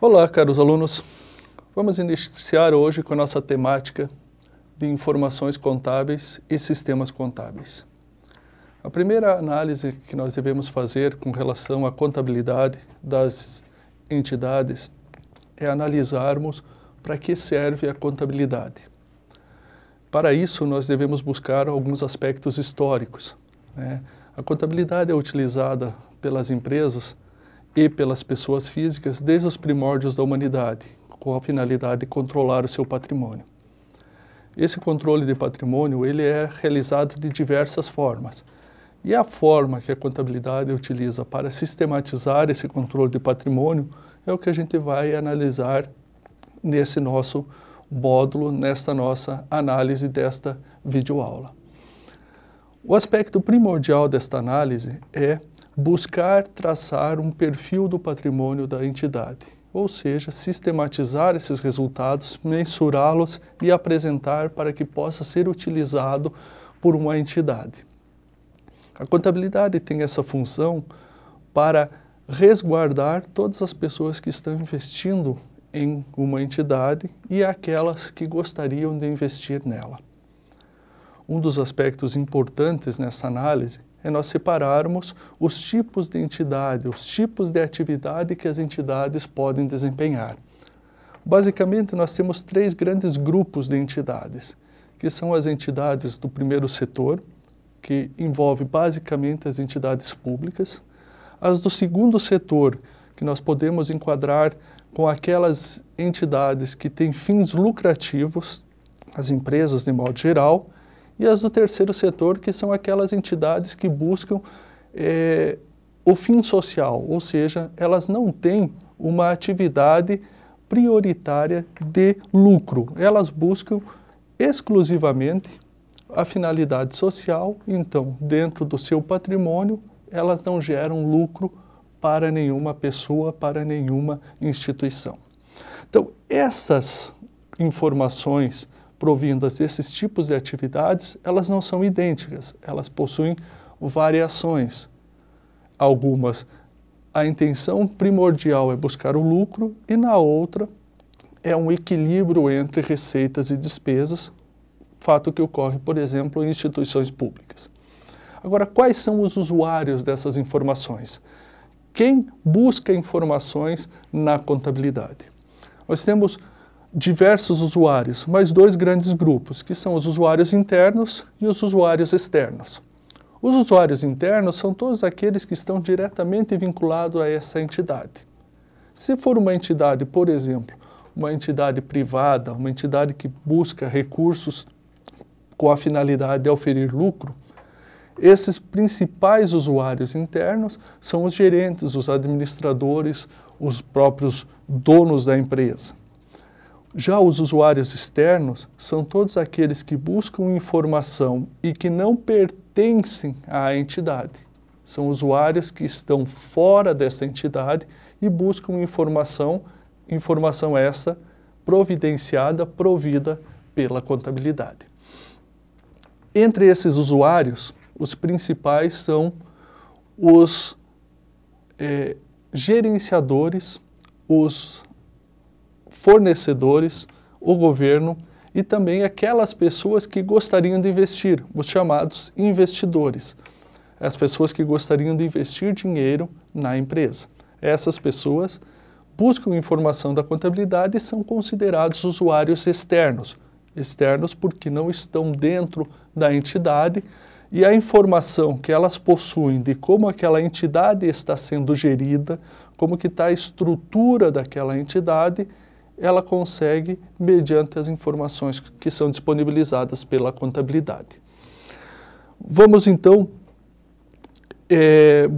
Olá, caros alunos! Vamos iniciar hoje com a nossa temática de informações contábeis e sistemas contábeis. A primeira análise que nós devemos fazer com relação à contabilidade das entidades é analisarmos para que serve a contabilidade. Para isso, nós devemos buscar alguns aspectos históricos, né? A contabilidade é utilizada pelas empresas e pelas pessoas físicas desde os primórdios da humanidade, com a finalidade de controlar o seu patrimônio. Esse controle de patrimônio, ele é realizado de diversas formas. E a forma que a contabilidade utiliza para sistematizar esse controle de patrimônio é o que a gente vai analisar nesse nosso módulo, nesta nossa análise desta videoaula. O aspecto primordial desta análise é buscar traçar um perfil do patrimônio da entidade, ou seja, sistematizar esses resultados, mensurá-los e apresentar para que possa ser utilizado por uma entidade. A contabilidade tem essa função para resguardar todas as pessoas que estão investindo em uma entidade e aquelas que gostariam de investir nela. Um dos aspectos importantes nessa análise é nós separarmos os tipos de entidade, os tipos de atividade que as entidades podem desempenhar. Basicamente, nós temos três grandes grupos de entidades, que são as entidades do primeiro setor, que envolve basicamente as entidades públicas, as do segundo setor, que nós podemos enquadrar com aquelas entidades que têm fins lucrativos, as empresas de modo geral, e as do terceiro setor, que são aquelas entidades que buscam o fim social, ou seja, elas não têm uma atividade prioritária de lucro, elas buscam exclusivamente a finalidade social, então, dentro do seu patrimônio, elas não geram lucro para nenhuma pessoa, para nenhuma instituição. Então, essas informações provindas desses tipos de atividades, elas não são idênticas, elas possuem variações. Algumas, a intenção primordial é buscar o lucro e na outra é um equilíbrio entre receitas e despesas, fato que ocorre, por exemplo, em instituições públicas. Agora, quais são os usuários dessas informações? Quem busca informações na contabilidade? Nós temos diversos usuários, mas dois grandes grupos, que são os usuários internos e os usuários externos. Os usuários internos são todos aqueles que estão diretamente vinculados a essa entidade. Se for uma entidade, por exemplo, uma entidade privada, uma entidade que busca recursos com a finalidade de oferir lucro, esses principais usuários internos são os gerentes, os administradores, os próprios donos da empresa. Já os usuários externos são todos aqueles que buscam informação e que não pertencem à entidade. São usuários que estão fora dessa entidade e buscam informação, essa providenciada, provida pela contabilidade. Entre esses usuários, os principais são os gerenciadores, os fornecedores, o governo e também aquelas pessoas que gostariam de investir, os chamados investidores, as pessoas que gostariam de investir dinheiro na empresa. Essas pessoas buscam informação da contabilidade e são considerados usuários externos, porque não estão dentro da entidade e a informação que elas possuem de como aquela entidade está sendo gerida, como que está a estrutura daquela entidade, ela consegue mediante as informações que são disponibilizadas pela contabilidade. Vamos, então,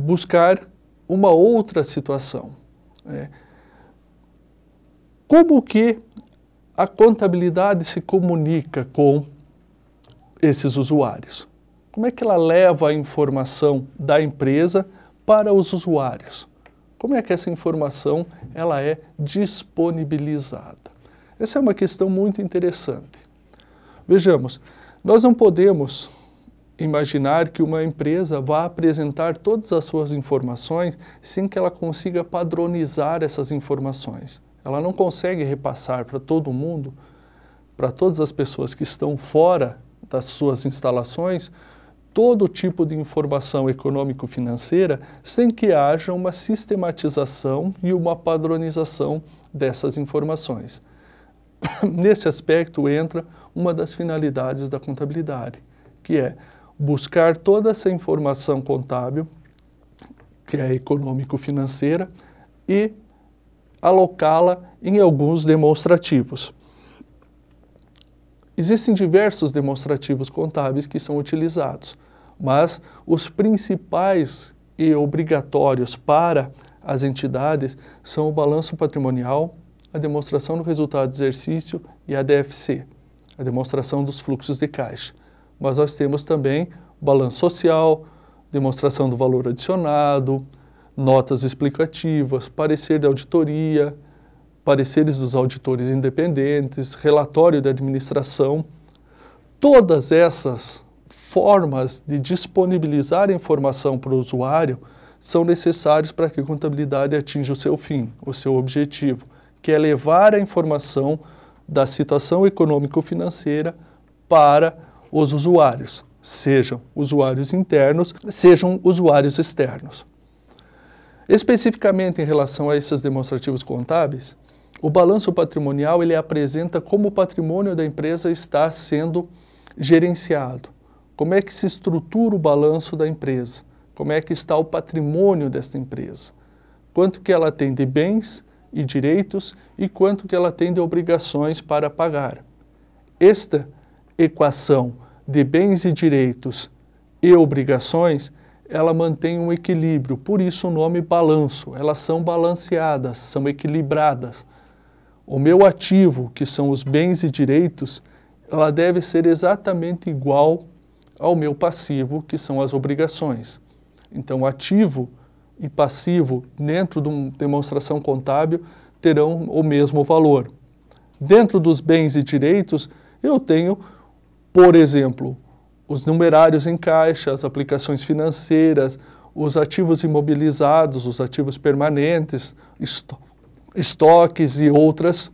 buscar uma outra situação. Como que a contabilidade se comunica com esses usuários? Como é que ela leva a informação da empresa para os usuários? Como é que essa informação ela é disponibilizada? Essa é uma questão muito interessante. Vejamos, nós não podemos imaginar que uma empresa vá apresentar todas as suas informações sem que ela consiga padronizar essas informações. ela não consegue repassar para todo mundo, para todas as pessoas que estão fora das suas instalações, todo tipo de informação econômico-financeira, sem que haja uma sistematização e uma padronização dessas informações. Nesse aspecto entra uma das finalidades da contabilidade, que é buscar toda essa informação contábil, que é econômico-financeira, e alocá-la em alguns demonstrativos. Existem diversos demonstrativos contábeis que são utilizados, mas os principais e obrigatórios para as entidades são o balanço patrimonial, a demonstração do resultado do exercício e a DFC, a demonstração dos fluxos de caixa. Mas nós temos também balanço social, demonstração do valor adicionado, notas explicativas, parecer de auditoria, pareceres dos auditores independentes, relatório da administração. Todas essas formas de disponibilizar informação para o usuário são necessárias para que a contabilidade atinja o seu fim, o seu objetivo, que é levar a informação da situação econômico-financeira para os usuários, sejam usuários internos, sejam usuários externos. Especificamente em relação a esses demonstrativos contábeis, o balanço patrimonial ele apresenta como o patrimônio da empresa está sendo gerenciado, como é que se estrutura o balanço da empresa, como é que está o patrimônio desta empresa, quanto que ela tem de bens e direitos e quanto que ela tem de obrigações para pagar. Esta equação de bens e direitos e obrigações, ela mantém um equilíbrio, por isso o nome balanço. Elas são balanceadas, são equilibradas. O meu ativo, que são os bens e direitos, ela deve ser exatamente igual ao meu passivo, que são as obrigações. Então, ativo e passivo, dentro de uma demonstração contábil, terão o mesmo valor. Dentro dos bens e direitos, eu tenho, por exemplo, os numerários em caixa, as aplicações financeiras, os ativos imobilizados, os ativos permanentes, estoques e outras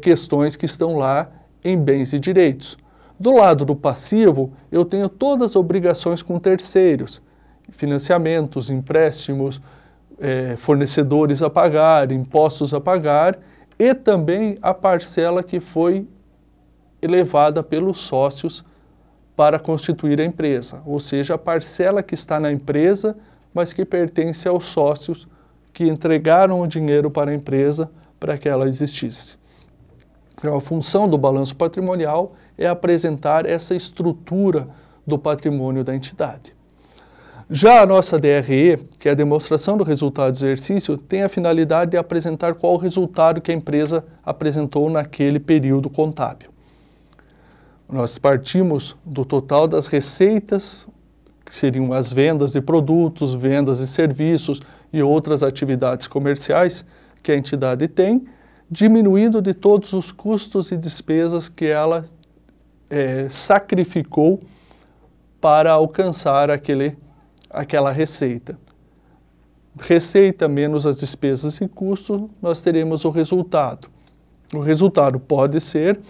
questões que estão lá em bens e direitos. Do lado do passivo, eu tenho todas as obrigações com terceiros, financiamentos, empréstimos, fornecedores a pagar, impostos a pagar e também a parcela que foi elevada pelos sócios para constituir a empresa, ou seja, a parcela que está na empresa, mas que pertence aos sócios que entregaram o dinheiro para a empresa para que ela existisse. Então, a função do balanço patrimonial é apresentar essa estrutura do patrimônio da entidade. Já a nossa DRE, que é a demonstração do resultado do exercício, tem a finalidade de apresentar qual o resultado que a empresa apresentou naquele período contábil. Nós partimos do total das receitas, que seriam as vendas de produtos, vendas de serviços e outras atividades comerciais que a entidade tem, diminuindo de todos os custos e despesas que ela sacrificou para alcançar aquela receita. Receita menos as despesas e custos, nós teremos o resultado. O resultado pode ser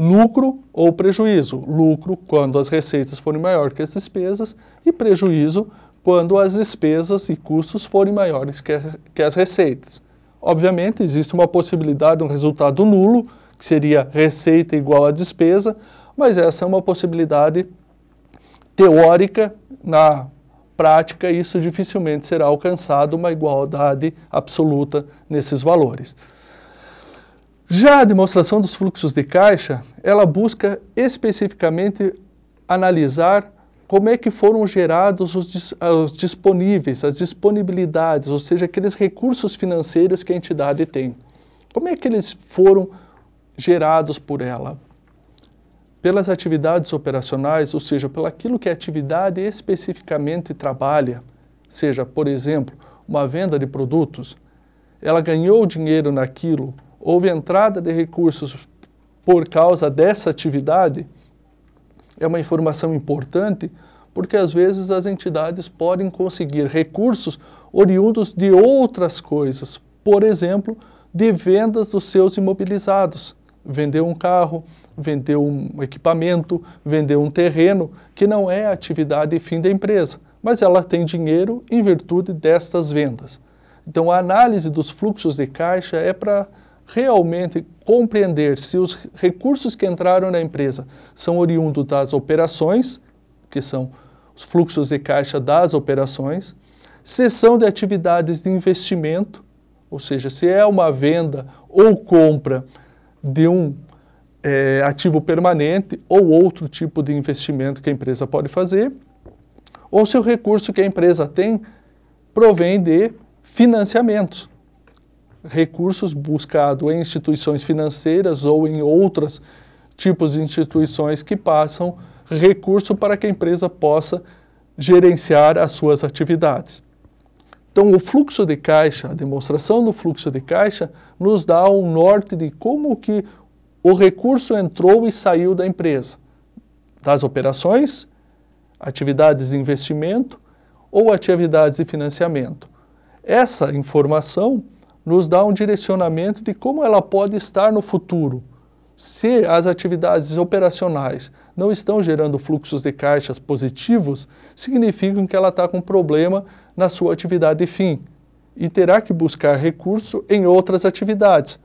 lucro ou prejuízo. Lucro quando as receitas forem maior que as despesas e prejuízo quando as despesas e custos forem maiores que as receitas. Obviamente, existe uma possibilidade de um resultado nulo, que seria receita igual à despesa, mas essa é uma possibilidade teórica. Na prática, isso dificilmente será alcançado, uma igualdade absoluta nesses valores. Já a demonstração dos fluxos de caixa, ela busca especificamente analisar como é que foram gerados os disponíveis, as disponibilidades, ou seja, aqueles recursos financeiros que a entidade tem. Como é que eles foram gerados por ela? Pelas atividades operacionais, ou seja, pelo aquilo que a atividade especificamente trabalha, seja, por exemplo, uma venda de produtos, ela ganhou dinheiro naquilo, houve entrada de recursos por causa dessa atividade, é uma informação importante, porque às vezes as entidades podem conseguir recursos oriundos de outras coisas, por exemplo, de vendas dos seus imobilizados. Vendeu um carro, vendeu um equipamento, vendeu um terreno, que não é a atividade e fim da empresa, mas ela tem dinheiro em virtude destas vendas. Então, a análise dos fluxos de caixa é para realmente compreender se os recursos que entraram na empresa são oriundos das operações, que são os fluxos de caixa das operações, se são de atividades de investimento, ou seja, se é uma venda ou compra de um ativo permanente ou outro tipo de investimento que a empresa pode fazer, ou se o recurso que a empresa tem provém de financiamentos, recursos buscados em instituições financeiras ou em outros tipos de instituições que passam recurso para que a empresa possa gerenciar as suas atividades. Então, o fluxo de caixa, a demonstração do fluxo de caixa, nos dá um norte de como que o recurso entrou e saiu da empresa, das operações, atividades de investimento ou atividades de financiamento. Essa informação nos dá um direcionamento de como ela pode estar no futuro. Se as atividades operacionais não estão gerando fluxos de caixas positivos, significa que ela está com problema na sua atividade fim e terá que buscar recurso em outras atividades,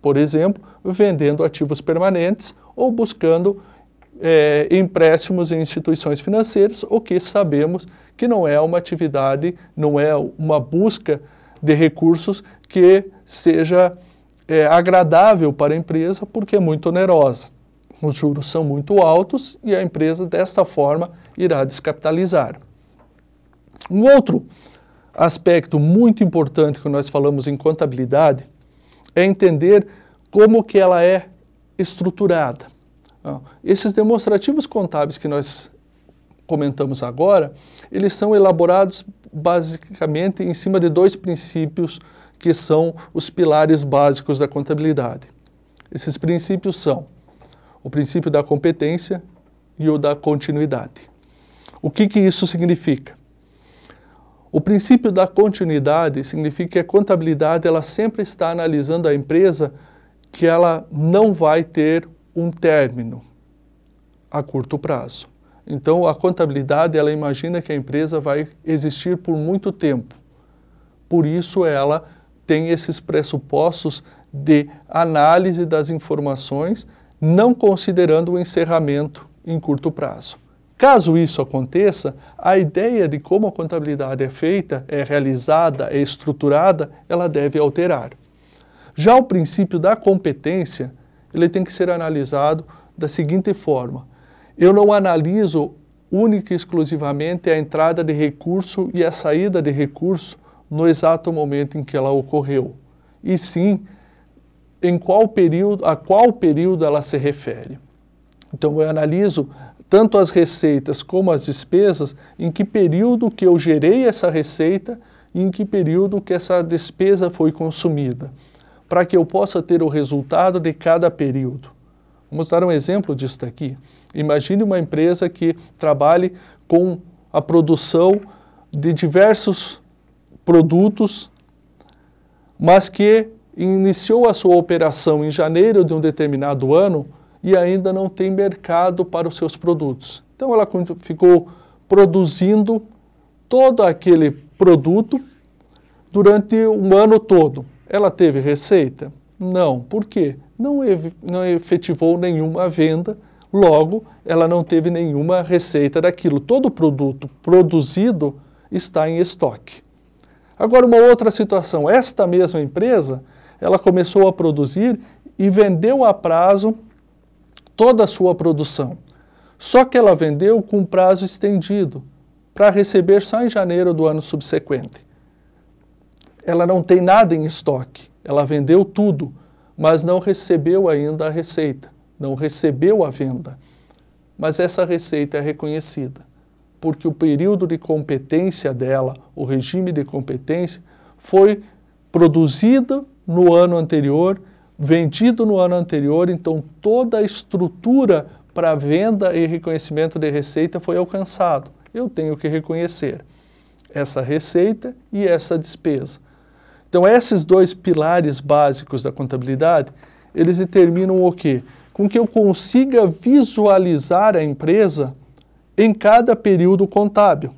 por exemplo, vendendo ativos permanentes ou buscando empréstimos em instituições financeiras, o que sabemos que não é uma atividade, não é uma busca de recursos que seja agradável para a empresa, porque é muito onerosa. Os juros são muito altos e a empresa, desta forma, irá descapitalizar. Um outro aspecto muito importante que nós falamos em contabilidade é entender como que ela é estruturada. Esses demonstrativos contábeis que nós comentamos agora, eles são elaborados basicamente em cima de dois princípios que são os pilares básicos da contabilidade. Esses princípios são o princípio da competência e o da continuidade. O que que isso significa? O princípio da continuidade significa que a contabilidade ela sempre está analisando a empresa que ela não vai ter um término a curto prazo. Então, a contabilidade, ela imagina que a empresa vai existir por muito tempo. Por isso, ela tem esses pressupostos de análise das informações, não considerando o encerramento em curto prazo. Caso isso aconteça, a ideia de como a contabilidade é feita, é realizada, é estruturada, ela deve alterar. Já o princípio da competência, ele tem que ser analisado da seguinte forma. Eu não analiso única e exclusivamente a entrada de recurso e a saída de recurso no exato momento em que ela ocorreu, e sim em qual período, a qual período ela se refere. Então eu analiso tanto as receitas como as despesas, em que período que eu gerei essa receita e em que período que essa despesa foi consumida, para que eu possa ter o resultado de cada período. Vamos dar um exemplo disso daqui. Imagine uma empresa que trabalhe com a produção de diversos produtos, mas que iniciou a sua operação em janeiro de um determinado ano e ainda não tem mercado para os seus produtos. Então ela ficou produzindo todo aquele produto durante um ano todo. Ela teve receita? Não. Por quê? Não efetivou nenhuma venda, logo, ela não teve nenhuma receita daquilo. Todo produto produzido está em estoque. Agora, uma outra situação. Esta mesma empresa, ela começou a produzir e vendeu a prazo toda a sua produção. Só que ela vendeu com prazo estendido, para receber só em janeiro do ano subsequente. Ela não tem nada em estoque, ela vendeu tudo, mas não recebeu ainda a receita, não recebeu a venda. Mas essa receita é reconhecida, porque o período de competência dela, o regime de competência, foi produzido no ano anterior, vendido no ano anterior, então toda a estrutura para venda e reconhecimento de receita foi alcançado. Eu tenho que reconhecer essa receita e essa despesa. Então, esses dois pilares básicos da contabilidade, eles determinam o quê? Com que eu consiga visualizar a empresa em cada período contábil.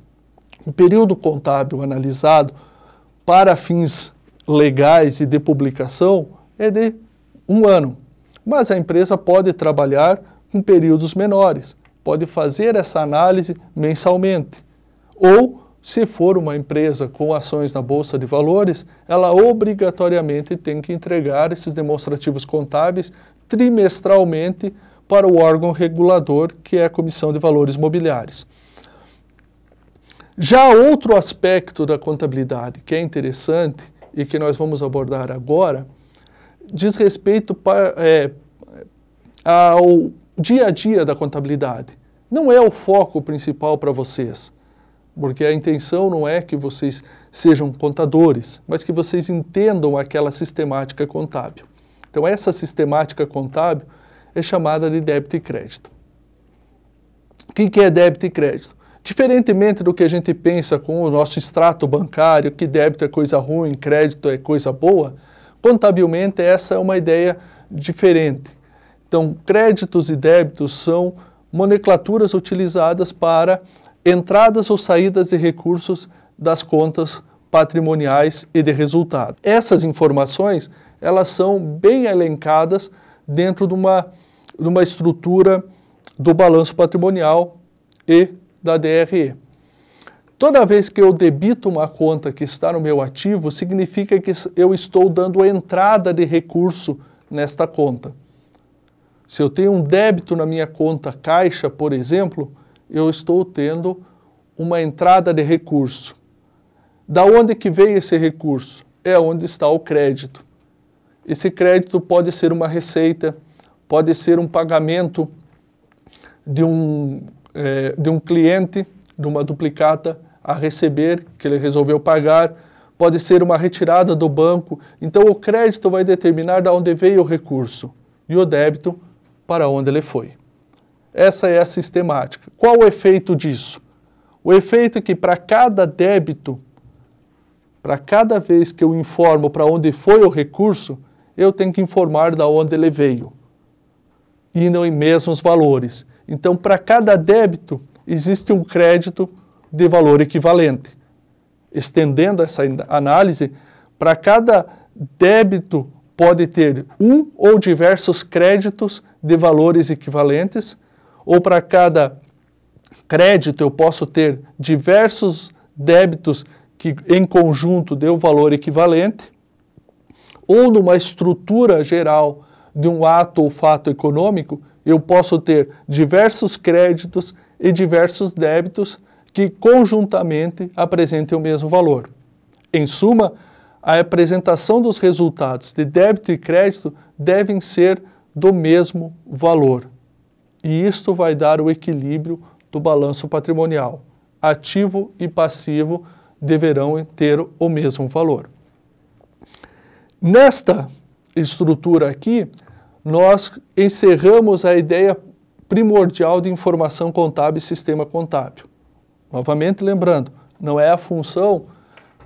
O período contábil analisado para fins legais e de publicação é de 1 ano. Mas a empresa pode trabalhar com períodos menores, pode fazer essa análise mensalmente. Ou, se for uma empresa com ações na Bolsa de Valores, ela obrigatoriamente tem que entregar esses demonstrativos contábeis trimestralmente para o órgão regulador, que é a Comissão de Valores Mobiliários. Já outro aspecto da contabilidade que é interessante e que nós vamos abordar agora, diz respeito ao dia a dia da contabilidade. Não é o foco principal para vocês, porque a intenção não é que vocês sejam contadores, mas que vocês entendam aquela sistemática contábil. Então, essa sistemática contábil é chamada de débito e crédito. O que é débito e crédito? Diferentemente do que a gente pensa com o nosso extrato bancário, que débito é coisa ruim, crédito é coisa boa, contabilmente essa é uma ideia diferente. Então, créditos e débitos são nomenclaturas utilizadas para entradas ou saídas de recursos das contas patrimoniais e de resultado. Essas informações, elas são bem elencadas dentro de uma estrutura do balanço patrimonial e da DRE. Toda vez que eu debito uma conta que está no meu ativo, significa que eu estou dando entrada de recurso nesta conta. Se eu tenho um débito na minha conta caixa, por exemplo, eu estou tendo uma entrada de recurso. Da onde que veio esse recurso? É onde está o crédito. Esse crédito pode ser uma receita, pode ser um pagamento de um cliente, de uma duplicata a receber, que ele resolveu pagar, pode ser uma retirada do banco. Então, o crédito vai determinar de onde veio o recurso e o débito para onde ele foi. Essa é a sistemática. Qual o efeito disso? O efeito é que para cada débito, para cada vez que eu informo para onde foi o recurso, eu tenho que informar de onde ele veio, e não em mesmos valores. Então, para cada débito, existe um crédito de valor equivalente. Estendendo essa análise, para cada débito pode ter um ou diversos créditos de valores equivalentes, ou para cada crédito eu posso ter diversos débitos que em conjunto dê um valor equivalente, ou numa estrutura geral de um ato ou fato econômico, eu posso ter diversos créditos e diversos débitos que conjuntamente apresentem o mesmo valor. Em suma, a apresentação dos resultados de débito e crédito devem ser do mesmo valor. E isto vai dar o equilíbrio do balanço patrimonial. Ativo e passivo deverão ter o mesmo valor. Nesta estrutura aqui, nós encerramos a ideia primordial de informação contábil e sistema contábil. Novamente lembrando, não é a função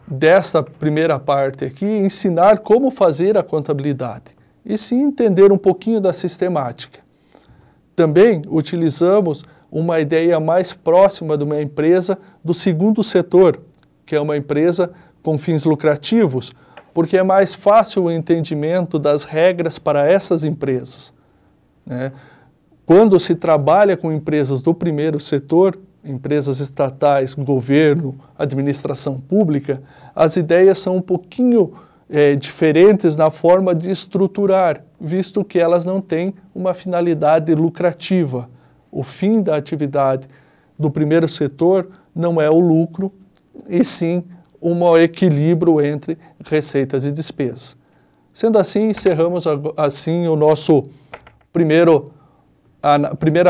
desta primeira parte aqui ensinar como fazer a contabilidade, e sim entender um pouquinho da sistemática. Também utilizamos uma ideia mais próxima de uma empresa do segundo setor, que é uma empresa com fins lucrativos, porque é mais fácil o entendimento das regras para essas empresas, né? Quando se trabalha com empresas do primeiro setor, empresas estatais, governo, administração pública, as ideias são um pouquinho diferentes na forma de estruturar, visto que elas não têm uma finalidade lucrativa. O fim da atividade do primeiro setor não é o lucro, e sim um equilíbrio entre receitas e despesas. Sendo assim, encerramos assim o nosso primeira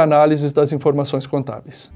análise das informações contábeis.